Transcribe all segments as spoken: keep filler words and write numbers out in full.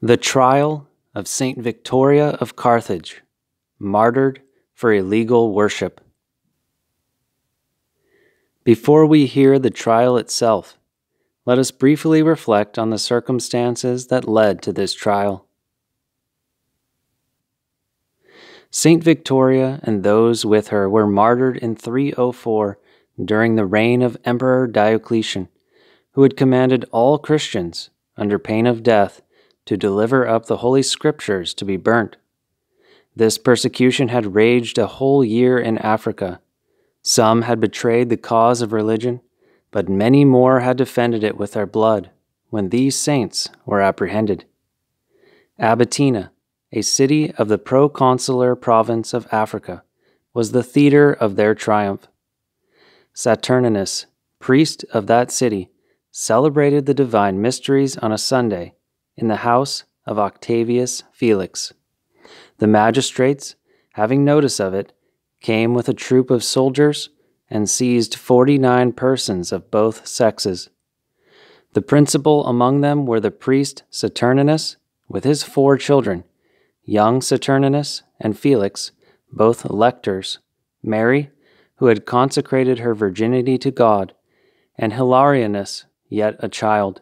The Trial of Saint Victoria of Carthage, martyred for illegal worship. Before we hear the trial itself, let us briefly reflect on the circumstances that led to this trial. Saint Victoria and those with her were martyred in three oh four during the reign of Emperor Diocletian, who had commanded all Christians, under pain of death, to deliver up the Holy Scriptures to be burnt. This persecution had raged a whole year in Africa. Some had betrayed the cause of religion, but many more had defended it with their blood when these saints were apprehended. Abitina, a city of the proconsular province of Africa, was the theater of their triumph. Saturninus, priest of that city, celebrated the divine mysteries on a Sunday in the house of Octavius Felix. The magistrates, having notice of it, came with a troop of soldiers and seized forty-nine persons of both sexes. The principal among them were the priest Saturninus with his four children, young Saturninus and Felix, both lectors, Mary, who had consecrated her virginity to God, and Hilarianus, yet a child.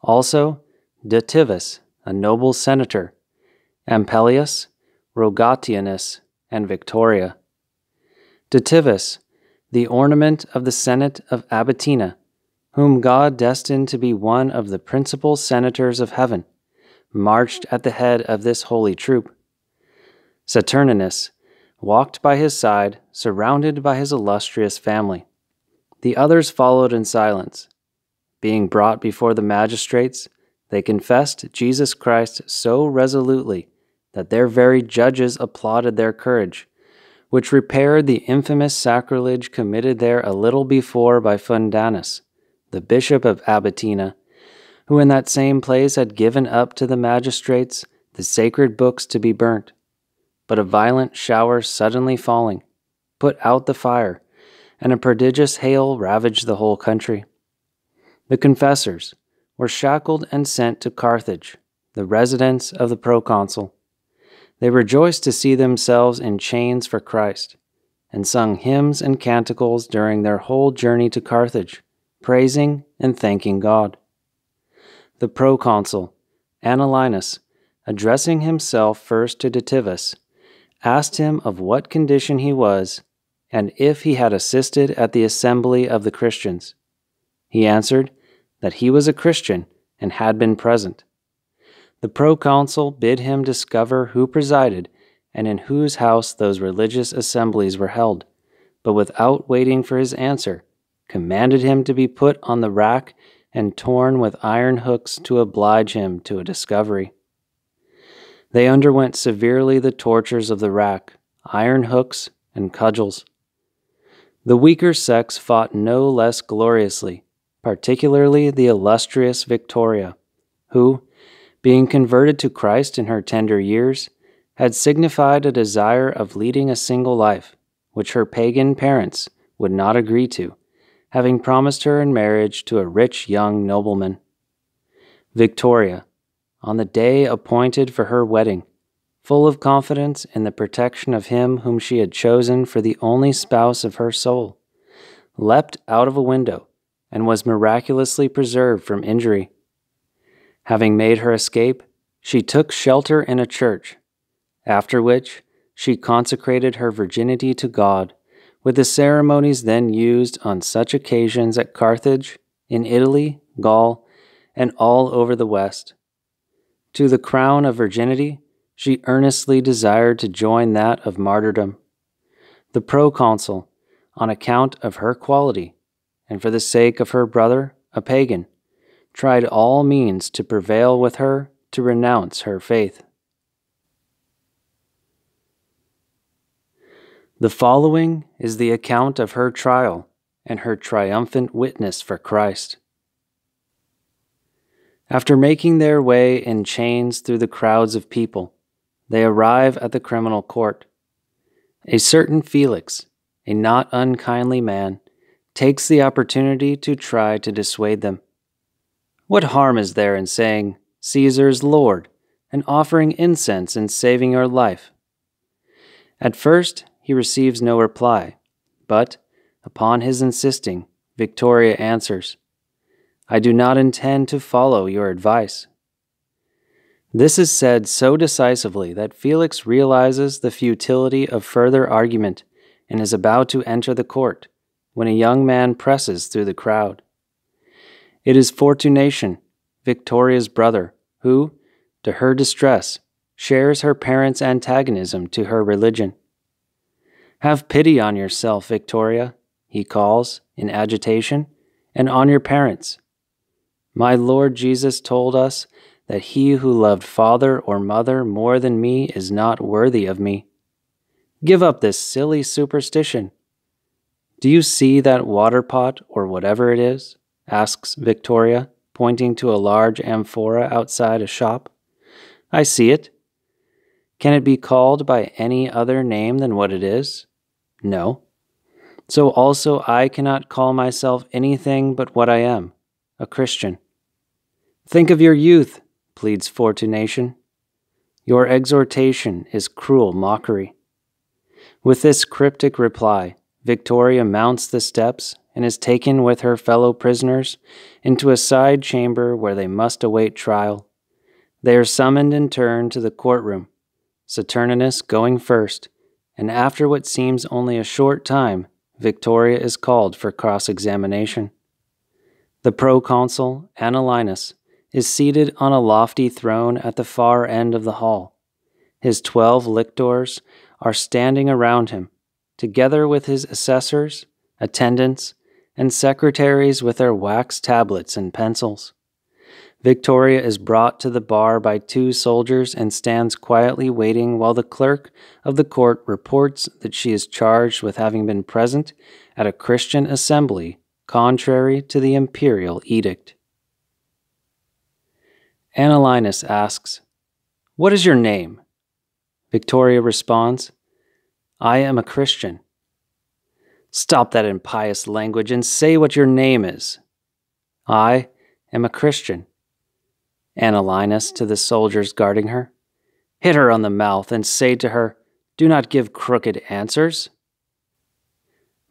Also, Dativus, a noble senator, Ampelius, Rogatianus, and Victoria. Dativus, the ornament of the Senate of Abitina, whom God destined to be one of the principal senators of heaven, marched at the head of this holy troop. Saturninus walked by his side, surrounded by his illustrious family. The others followed in silence. Being brought before the magistrates, they confessed Jesus Christ so resolutely that their very judges applauded their courage, which repaired the infamous sacrilege committed there a little before by Fundanus, the bishop of Abitina, who in that same place had given up to the magistrates the sacred books to be burnt. But a violent shower suddenly falling put out the fire, and a prodigious hail ravaged the whole country. The confessors were shackled and sent to Carthage, the residence of the proconsul. They rejoiced to see themselves in chains for Christ, and sung hymns and canticles during their whole journey to Carthage, praising and thanking God. The proconsul, Anulinus, addressing himself first to Dativus, asked him of what condition he was, and if he had assisted at the assembly of the Christians. He answered that he was a Christian and had been present. The proconsul bid him discover who presided and in whose house those religious assemblies were held, but without waiting for his answer, commanded him to be put on the rack and torn with iron hooks to oblige him to a discovery. They underwent severely the tortures of the rack, iron hooks, and cudgels. The weaker sex fought no less gloriously, particularly the illustrious Victoria, who, being converted to Christ in her tender years, had signified a desire of leading a single life, which her pagan parents would not agree to, having promised her in marriage to a rich young nobleman. Victoria, on the day appointed for her wedding, full of confidence in the protection of him whom she had chosen for the only spouse of her soul, leapt out of a window and was miraculously preserved from injury. Having made her escape, she took shelter in a church, after which she consecrated her virginity to God with the ceremonies then used on such occasions at Carthage, in Italy, Gaul, and all over the West. To the crown of virginity, she earnestly desired to join that of martyrdom. The proconsul, on account of her quality, and for the sake of her brother, a pagan, tried all means to prevail with her to renounce her faith. The following is the account of her trial and her triumphant witness for Christ. After making their way in chains through the crowds of people, they arrive at the criminal court. A certain Felix, a not unkindly man, takes the opportunity to try to dissuade them. "What harm is there in saying, 'Caesar's Lord,' and offering incense and saving our life. At first, he receives no reply, but, upon his insisting, Victoria answers, "I do not intend to follow your advice." This is said so decisively that Felix realizes the futility of further argument and is about to enter the court when a young man presses through the crowd. It is Fortunatus, Victoria's brother, who, to her distress, shares her parents' antagonism to her religion. "Have pity on yourself, Victoria," he calls, in agitation, "and on your parents. My Lord Jesus told us that he who loved father or mother more than me is not worthy of me. Give up this silly superstition." "Do you see that water pot or whatever it is?" asks Victoria, pointing to a large amphora outside a shop. "I see it. Can it be called by any other name than what it is? No. So also I cannot call myself anything but what I am, a Christian." "Think of your youth," pleads Fortunation. "Your exhortation is cruel mockery." With this cryptic reply, Victoria mounts the steps and is taken with her fellow prisoners into a side chamber where they must await trial. They are summoned in turn to the courtroom, Saturninus going first, and after what seems only a short time, Victoria is called for cross-examination. The proconsul, Anulinus, is seated on a lofty throne at the far end of the hall. His twelve lictors are standing around him, together with his assessors, attendants, and secretaries with their wax tablets and pencils. Victoria is brought to the bar by two soldiers and stands quietly waiting while the clerk of the court reports that she is charged with having been present at a Christian assembly contrary to the imperial edict. Anulinus asks, "What is your name?" Victoria responds, "I am a Christian." "Stop that impious language and say what your name is." "I am a Christian." Anulinus to the soldiers guarding her, "Hit her on the mouth and say to her, 'Do not give crooked answers.'"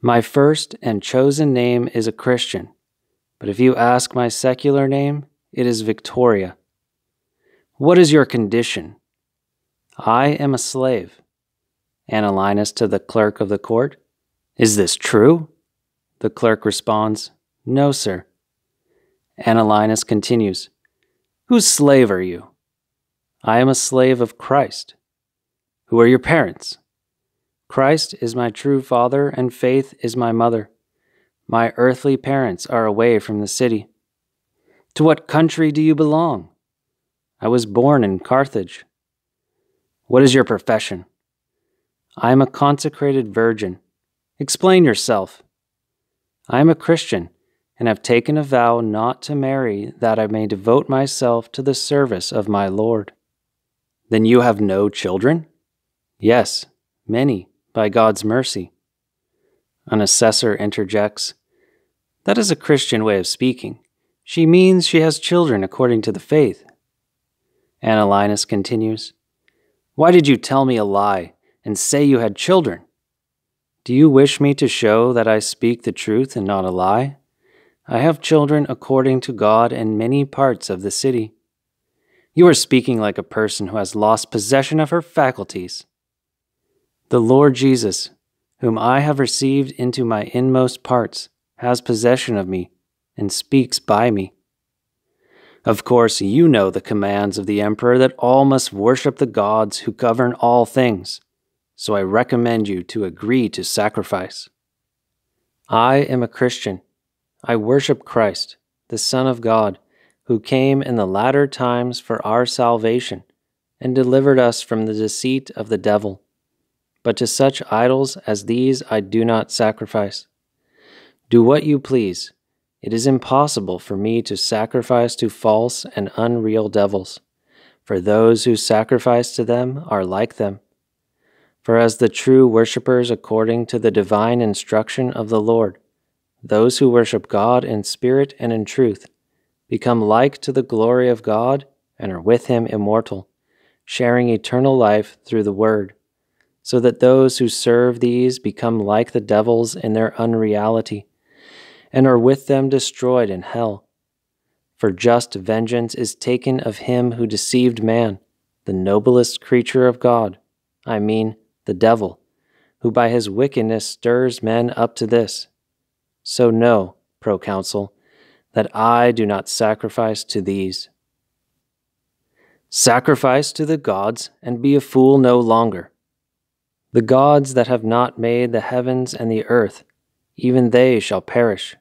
"My first and chosen name is a Christian, but if you ask my secular name, it is Victoria." "What is your condition?" "I am a slave." Anulinus to the clerk of the court, "Is this true?" The clerk responds, "No, sir." Anulinus continues, "Whose slave are you?" "I am a slave of Christ." "Who are your parents?" "Christ is my true father and faith is my mother. My earthly parents are away from the city." "To what country do you belong?" "I was born in Carthage." "What is your profession?" "I am a consecrated virgin." "Explain yourself." "I am a Christian, and have taken a vow not to marry, that I may devote myself to the service of my Lord." "Then you have no children?" "Yes, many, by God's mercy." An assessor interjects, "That is a Christian way of speaking. She means she has children according to the faith." Anulinus continues, "Why did you tell me a lie and say you had children?" "Do you wish me to show that I speak the truth and not a lie? I have children according to God in many parts of the city." "You are speaking like a person who has lost possession of her faculties." "The Lord Jesus, whom I have received into my inmost parts, has possession of me and speaks by me." "Of course, you know the commands of the emperor that all must worship the gods who govern all things, so I recommend you to agree to sacrifice." "I am a Christian. I worship Christ, the Son of God, who came in the latter times for our salvation and delivered us from the deceit of the devil. But to such idols as these I do not sacrifice. Do what you please. It is impossible for me to sacrifice to false and unreal devils, for those who sacrifice to them are like them. For as the true worshippers according to the divine instruction of the Lord, those who worship God in spirit and in truth, become like to the glory of God and are with him immortal, sharing eternal life through the word, so that those who serve these become like the devils in their unreality, and are with them destroyed in hell. For just vengeance is taken of him who deceived man, the noblest creature of God, I mean the devil, who by his wickedness stirs men up to this. So know, proconsul, that I do not sacrifice to these. Sacrifice to the gods, and be a fool no longer. The gods that have not made the heavens and the earth, even they shall perish.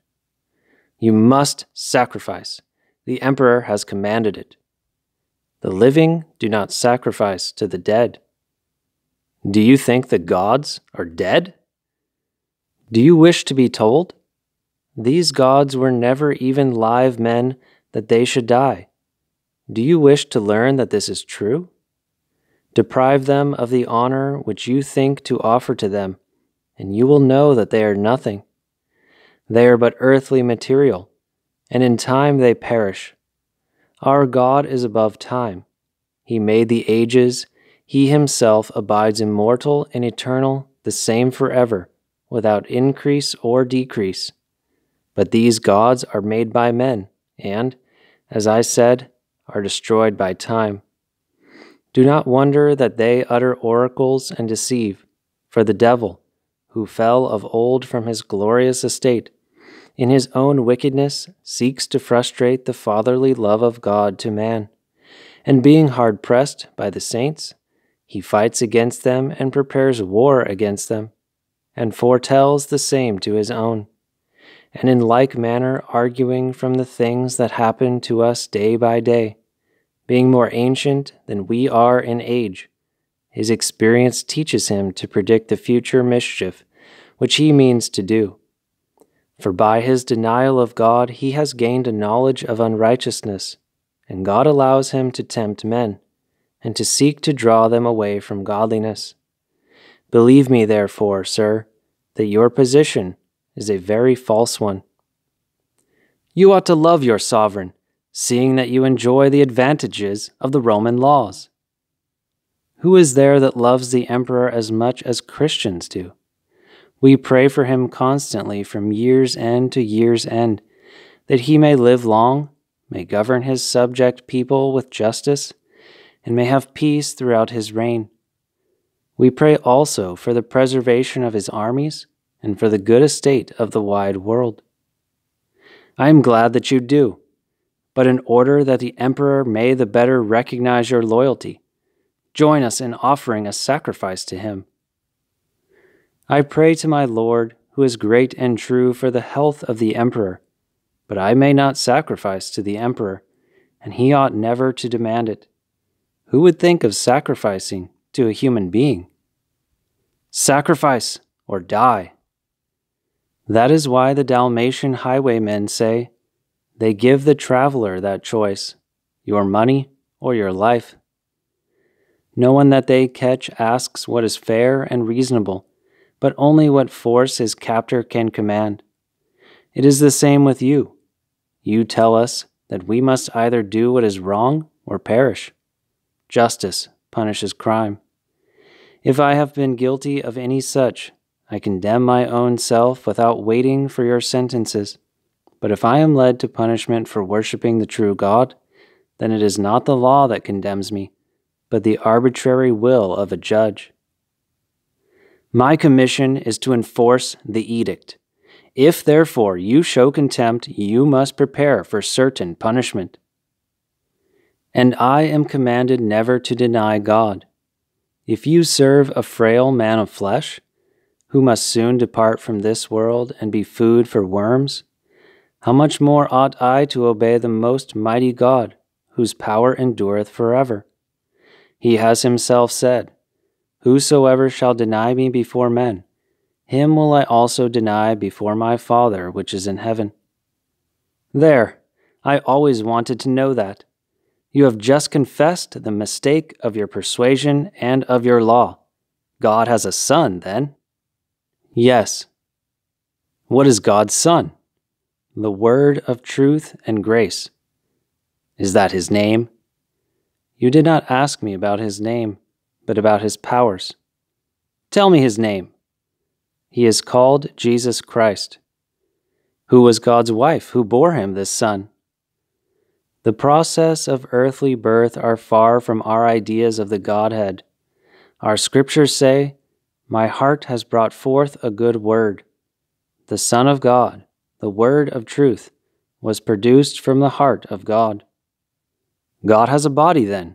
You must sacrifice. The emperor has commanded it. The living do not sacrifice to the dead. Do you think the gods are dead? Do you wish to be told? These gods were never even live men, that they should die. Do you wish to learn that this is true? Deprive them of the honor which you think to offer to them, and you will know that they are nothing. They are but earthly material, and in time they perish. Our God is above time. He made the ages. He himself abides immortal and eternal, the same forever, without increase or decrease. But these gods are made by men, and, as I said, are destroyed by time. Do not wonder that they utter oracles and deceive, for the devil, who fell of old from his glorious estate, in his own wickedness seeks to frustrate the fatherly love of God to man, and being hard-pressed by the saints, he fights against them and prepares war against them, and foretells the same to his own, and in like manner arguing from the things that happen to us day by day, being more ancient than we are in age. His experience teaches him to predict the future mischief which he means to do. For by his denial of God he has gained a knowledge of unrighteousness, and God allows him to tempt men, and to seek to draw them away from godliness. Believe me, therefore, sir, that your position is a very false one. You ought to love your sovereign, seeing that you enjoy the advantages of the Roman laws. Who is there that loves the emperor as much as Christians do? We pray for him constantly from year's end to year's end, that he may live long, may govern his subject people with justice, and may have peace throughout his reign. We pray also for the preservation of his armies, and for the good estate of the wide world. I am glad that you do, but in order that the emperor may the better recognize your loyalty, join us in offering a sacrifice to him. I pray to my Lord, who is great and true, for the health of the emperor, but I may not sacrifice to the emperor, and he ought never to demand it. Who would think of sacrificing to a human being? Sacrifice or die. That is why the Dalmatian highwaymen say, they give the traveler that choice, your money or your life. No one that they catch asks what is fair and reasonable, but only what force his captor can command. It is the same with you. You tell us that we must either do what is wrong or perish. Justice punishes crime. If I have been guilty of any such, I condemn my own self without waiting for your sentences. But if I am led to punishment for worshiping the true God, then it is not the law that condemns me, but the arbitrary will of a judge. My commission is to enforce the edict. If therefore you show contempt, you must prepare for certain punishment. And I am commanded never to deny God. If you serve a frail man of flesh, who must soon depart from this world and be food for worms, how much more ought I to obey the most mighty God, whose power endureth forever? He has himself said, Whosoever shall deny me before men, him will I also deny before my Father which is in heaven. There, I always wanted to know that. You have just confessed the mistake of your persuasion and of your law. God has a son, then? Yes. What is God's Son? The Word of truth and grace. Is that his name? You did not ask me about his name, but about his powers. Tell me his name. He is called Jesus Christ, who was God's wife, who bore him this son. The process of earthly birth are far from our ideas of the Godhead. Our scriptures say, My heart has brought forth a good word. The Son of God, the word of truth, was produced from the heart of God. God has a body then.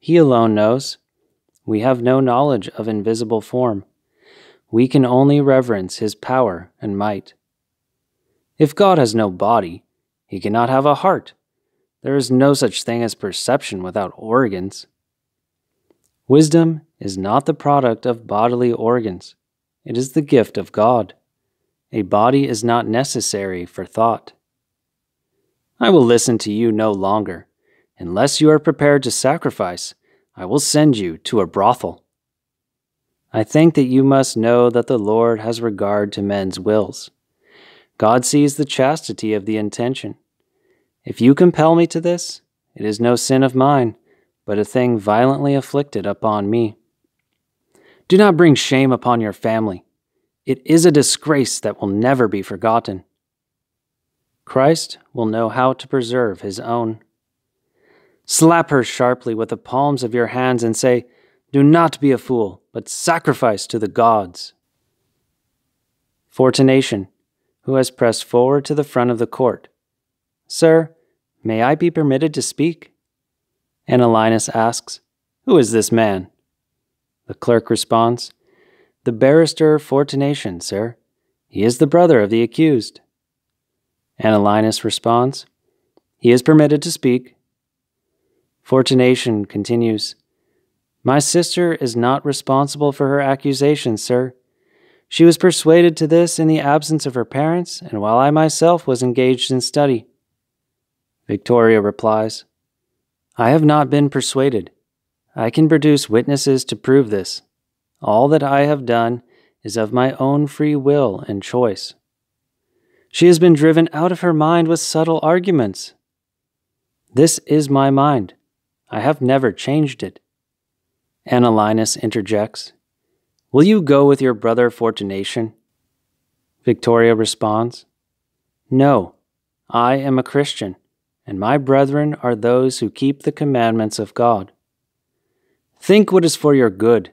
He alone knows. We have no knowledge of invisible form. We can only reverence his power and might. If God has no body, he cannot have a heart. There is no such thing as perception without organs. Wisdom is not the product of bodily organs. It is the gift of God. A body is not necessary for thought. I will listen to you no longer. Unless you are prepared to sacrifice, I will send you to a brothel. I think that you must know that the Lord has regard to men's wills. God sees the chastity of the intention. If you compel me to this, it is no sin of mine, but a thing violently afflicted upon me. Do not bring shame upon your family. It is a disgrace that will never be forgotten. Christ will know how to preserve his own. Slap her sharply with the palms of your hands and say, Do not be a fool, but sacrifice to the gods. Fortunation, who has pressed forward to the front of the court. Sir, may I be permitted to speak? Anulinus asks, Who is this man? The clerk responds, The barrister Fortunation, sir. He is the brother of the accused. Anulinus responds, He is permitted to speak. Fortunation continues, My sister is not responsible for her accusation, sir. She was persuaded to this in the absence of her parents and while I myself was engaged in study. Victoria replies, I have not been persuaded. I can produce witnesses to prove this. All that I have done is of my own free will and choice. She has been driven out of her mind with subtle arguments. This is my mind. I have never changed it. Anulinus interjects, Will you go with your brother Fortunation? Victoria responds, No, I am a Christian, and my brethren are those who keep the commandments of God. Think what is for your good.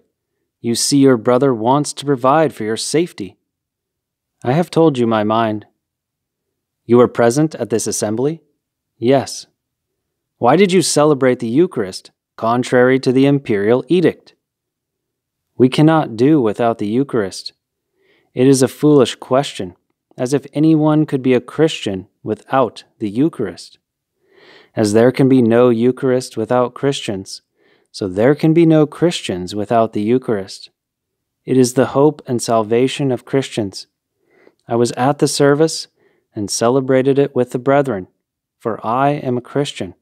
You see your brother wants to provide for your safety. I have told you my mind. You were present at this assembly? Yes. Why did you celebrate the Eucharist, contrary to the imperial edict? We cannot do without the Eucharist. It is a foolish question, as if anyone could be a Christian without the Eucharist. As there can be no Eucharist without Christians, so there can be no Christians without the Eucharist. It is the hope and salvation of Christians. I was at the service and celebrated it with the brethren, for I am a Christian.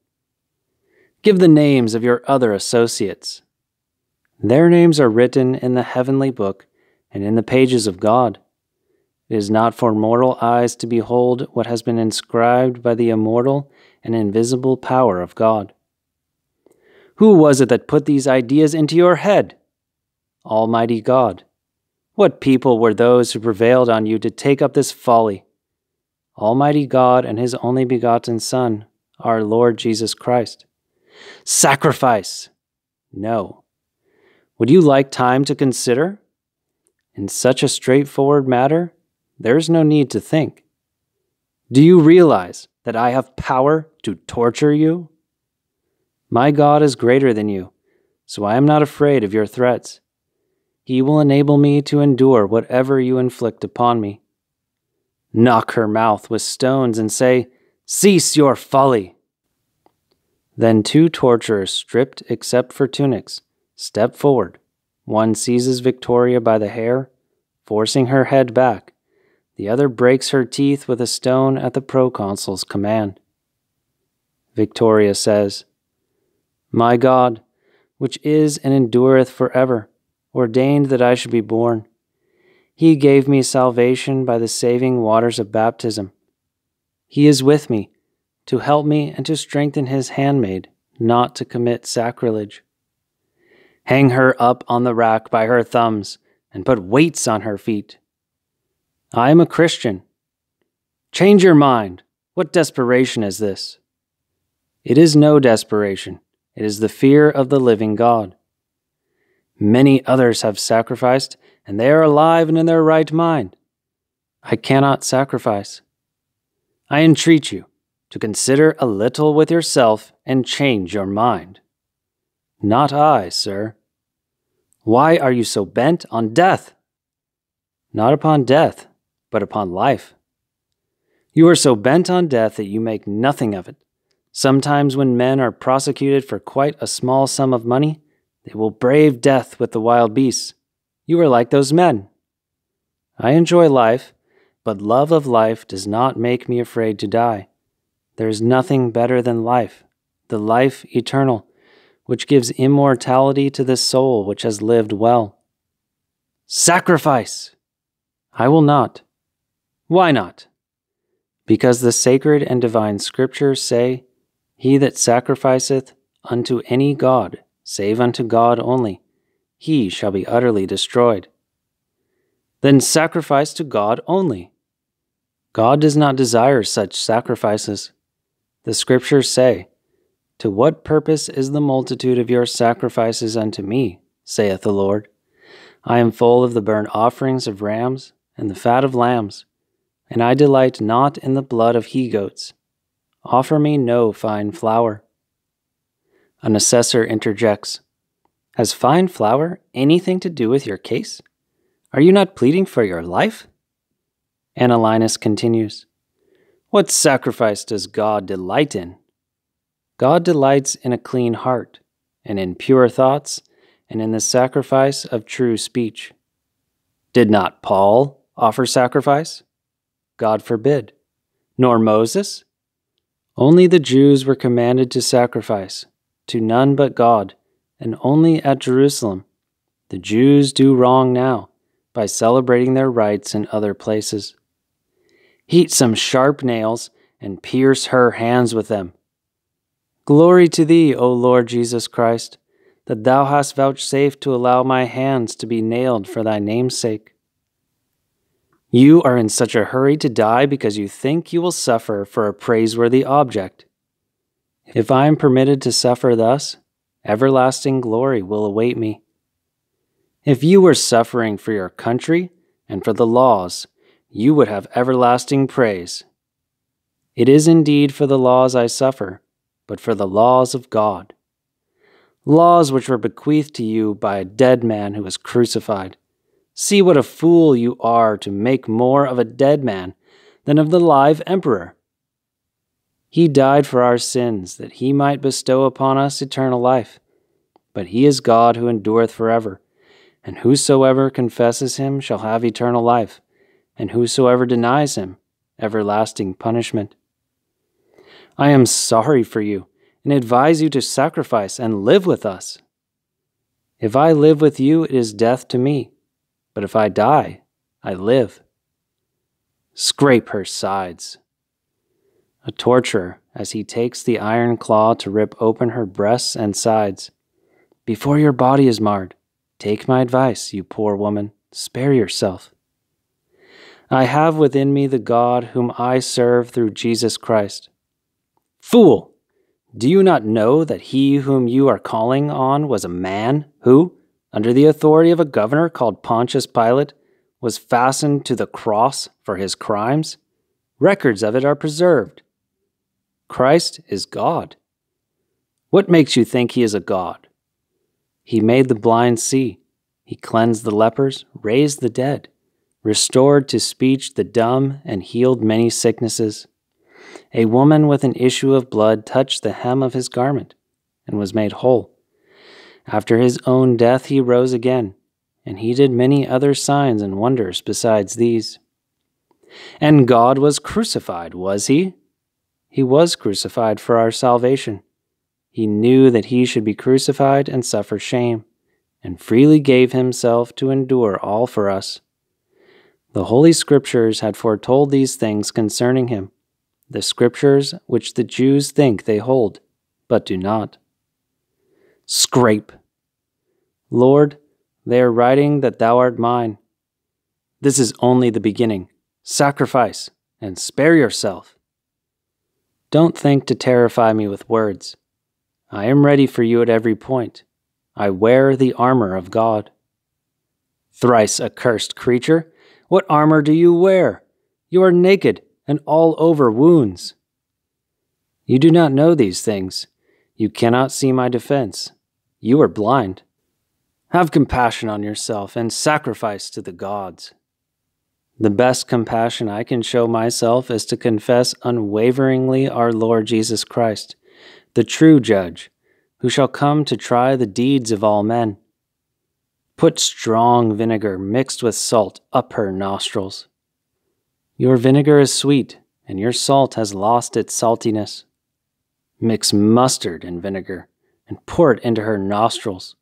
Give the names of your other associates. Their names are written in the heavenly book and in the pages of God. It is not for mortal eyes to behold what has been inscribed by the immortal and invisible power of God. Who was it that put these ideas into your head? Almighty God. What people were those who prevailed on you to take up this folly? Almighty God and his only begotten Son, our Lord Jesus Christ. Sacrifice! No. Would you like time to consider? In such a straightforward matter, there is no need to think. Do you realize that I have power to torture you? My God is greater than you, so I am not afraid of your threats. He will enable me to endure whatever you inflict upon me. Knock her mouth with stones and say, Cease your folly! Then two torturers, stripped except for tunics, step forward. One seizes Victoria by the hair, forcing her head back. The other breaks her teeth with a stone at the proconsul's command. Victoria says, My God, which is and endureth forever, ordained that I should be born. He gave me salvation by the saving waters of baptism. He is with me, to help me and to strengthen his handmaid, not to commit sacrilege. Hang her up on the rack by her thumbs and put weights on her feet. I am a Christian. Change your mind. What desperation is this? It is no desperation. It is the fear of the living God. Many others have sacrificed, and they are alive and in their right mind. I cannot sacrifice. I entreat you to consider a little with yourself and change your mind. Not I, sir. Why are you so bent on death? Not upon death, but upon life. You are so bent on death that you make nothing of it. Sometimes when men are prosecuted for quite a small sum of money, they will brave death with the wild beasts. You are like those men. I enjoy life, but love of life does not make me afraid to die. There is nothing better than life, the life eternal, which gives immortality to the soul which has lived well. Sacrifice! I will not. Why not? Because the sacred and divine scriptures say, He that sacrificeth unto any god, save unto God only, he shall be utterly destroyed. Then sacrifice to God only. God does not desire such sacrifices. The scriptures say, To what purpose is the multitude of your sacrifices unto me, saith the Lord? I am full of the burnt offerings of rams and the fat of lambs, and I delight not in the blood of he-goats. Offer me no fine flour. An assessor interjects, Has fine flour anything to do with your case? Are you not pleading for your life? Anulinus continues, What sacrifice does God delight in? God delights in a clean heart, and in pure thoughts, and in the sacrifice of true speech. Did not Paul offer sacrifice? God forbid. Nor Moses? Only the Jews were commanded to sacrifice, to none but God, and only at Jerusalem. The Jews do wrong now, by celebrating their rites in other places. Heat some sharp nails, and pierce her hands with them. Glory to thee, O Lord Jesus Christ, that thou hast vouchsafed to allow my hands to be nailed for thy name's sake. You are in such a hurry to die because you think you will suffer for a praiseworthy object. If I am permitted to suffer thus, everlasting glory will await me. If you were suffering for your country and for the laws, you would have everlasting praise. It is indeed for the laws I suffer, but for the laws of God. Laws which were bequeathed to you by a dead man who was crucified. See what a fool you are to make more of a dead man than of the live emperor. He died for our sins, that he might bestow upon us eternal life. But he is God who endureth forever, and whosoever confesses him shall have eternal life, and whosoever denies him, everlasting punishment. I am sorry for you, and advise you to sacrifice and live with us. If I live with you, it is death to me. But if I die, I live. Scrape her sides. A torturer, as he takes the iron claw to rip open her breasts and sides. Before your body is marred, take my advice, you poor woman, spare yourself. I have within me the God whom I serve through Jesus Christ. Fool! Do you not know that he whom you are calling on was a man who, under the authority of a governor called Pontius Pilate, was fastened to the cross for his crimes? Records of it are preserved. Christ is God. What makes you think he is a god? He made the blind see. He cleansed the lepers, raised the dead, restored to speech the dumb, and healed many sicknesses. A woman with an issue of blood touched the hem of his garment and was made whole. After his own death he rose again, and he did many other signs and wonders besides these. And God was crucified, was he? He was crucified for our salvation. He knew that he should be crucified and suffer shame, and freely gave himself to endure all for us. The Holy Scriptures had foretold these things concerning him, the Scriptures which the Jews think they hold, but do not. scrape. Lord, they are writing that thou art mine. This is only the beginning. Sacrifice and spare yourself. Don't think to terrify me with words. I am ready for you at every point. I wear the armor of God. Thrice accursed creature, what armor do you wear? You are naked and all over wounds. You do not know these things. You cannot see my defense. You are blind. Have compassion on yourself and sacrifice to the gods. The best compassion I can show myself is to confess unwaveringly our Lord Jesus Christ, the true judge, who shall come to try the deeds of all men. Put strong vinegar mixed with salt up her nostrils. Your vinegar is sweet, and your salt has lost its saltiness. Mix mustard and vinegar, and pour it into her nostrils.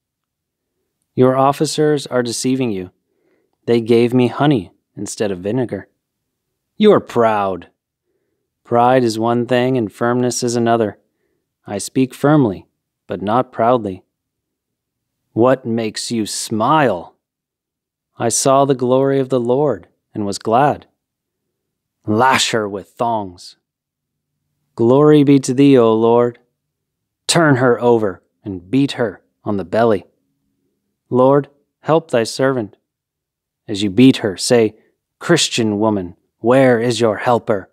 Your officers are deceiving you. They gave me honey instead of vinegar. You are proud. Pride is one thing, and firmness is another. I speak firmly, but not proudly. What makes you smile? I saw the glory of the Lord and was glad. Lash her with thongs. Glory be to thee, O Lord. Turn her over and beat her on the belly. Lord, help thy servant. As you beat her, say, Christian woman, where is your helper?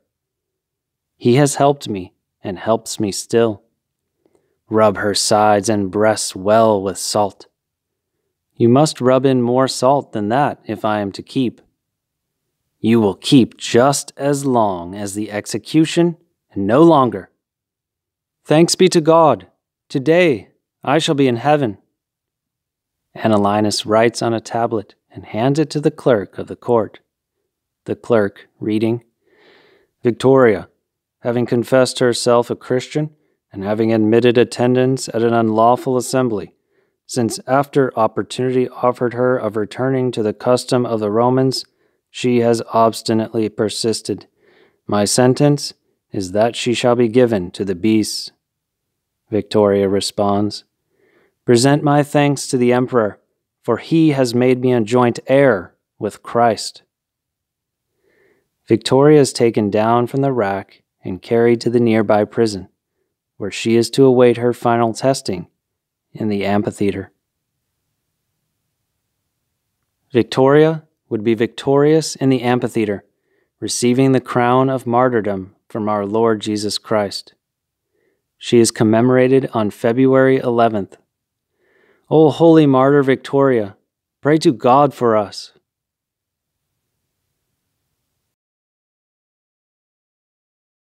He has helped me and helps me still. Rub her sides and breasts well with salt. You must rub in more salt than that if I am to keep. You will keep just as long as the execution, and no longer. Thanks be to God. Today I shall be in heaven. Anulinus writes on a tablet and hands it to the clerk of the court. The clerk, reading, Victoria, having confessed herself a Christian, and having admitted attendance at an unlawful assembly, since after opportunity offered her of returning to the custom of the Romans, she has obstinately persisted. My sentence is that she shall be given to the beasts. Victoria responds, Present my thanks to the emperor, for he has made me a joint heir with Christ. Victoria is taken down from the rack and carried to the nearby prison, where she is to await her final testing in the amphitheater. Victoria would be victorious in the amphitheater, receiving the crown of martyrdom from our Lord Jesus Christ. She is commemorated on February eleventh. O holy martyr Victoria, pray to God for us.